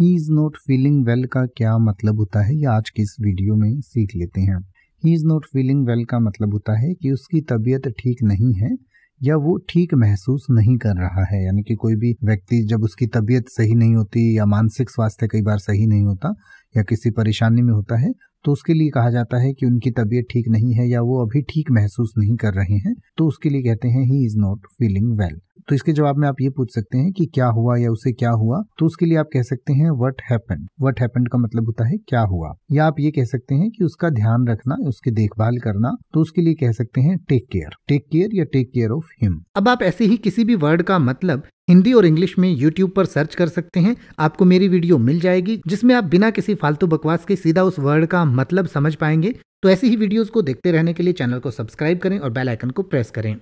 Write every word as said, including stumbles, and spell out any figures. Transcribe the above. He is not feeling well का क्या मतलब होता है, ये आज की इस वीडियो में सीख लेते हैं। He is not feeling well का मतलब होता है कि उसकी तबीयत ठीक नहीं है या वो ठीक महसूस नहीं कर रहा है। यानी कि कोई भी व्यक्ति जब उसकी तबीयत सही नहीं होती या मानसिक स्वास्थ्य कई बार सही नहीं होता या किसी परेशानी में होता है तो उसके लिए कहा जाता है कि उनकी तबीयत ठीक नहीं है या वो अभी ठीक महसूस नहीं कर रहे हैं, तो उसके लिए कहते हैं he is not feeling well. तो इसके जवाब में आप ये पूछ सकते हैं कि क्या हुआ या उसे क्या हुआ, तो उसके लिए आप कह सकते हैं व्हाट हैपेंड। व्हाट हैपेंड का मतलब होता है क्या हुआ। या आप ये कह सकते हैं कि उसका ध्यान रखना, उसकी देखभाल करना, तो उसके लिए कह सकते हैं टेक केयर। टेक केयर या टेक केयर ऑफ हिम। अब आप ऐसे ही किसी भी वर्ड का मतलब हिंदी और इंग्लिश में यूट्यूब पर सर्च कर सकते हैं, आपको मेरी वीडियो मिल जाएगी जिसमें आप बिना किसी फालतू बकवास के सीधा उस वर्ड का मतलब समझ पाएंगे। तो ऐसी ही वीडियोस को देखते रहने के लिए चैनल को सब्सक्राइब करें और बेल आइकन को प्रेस करें।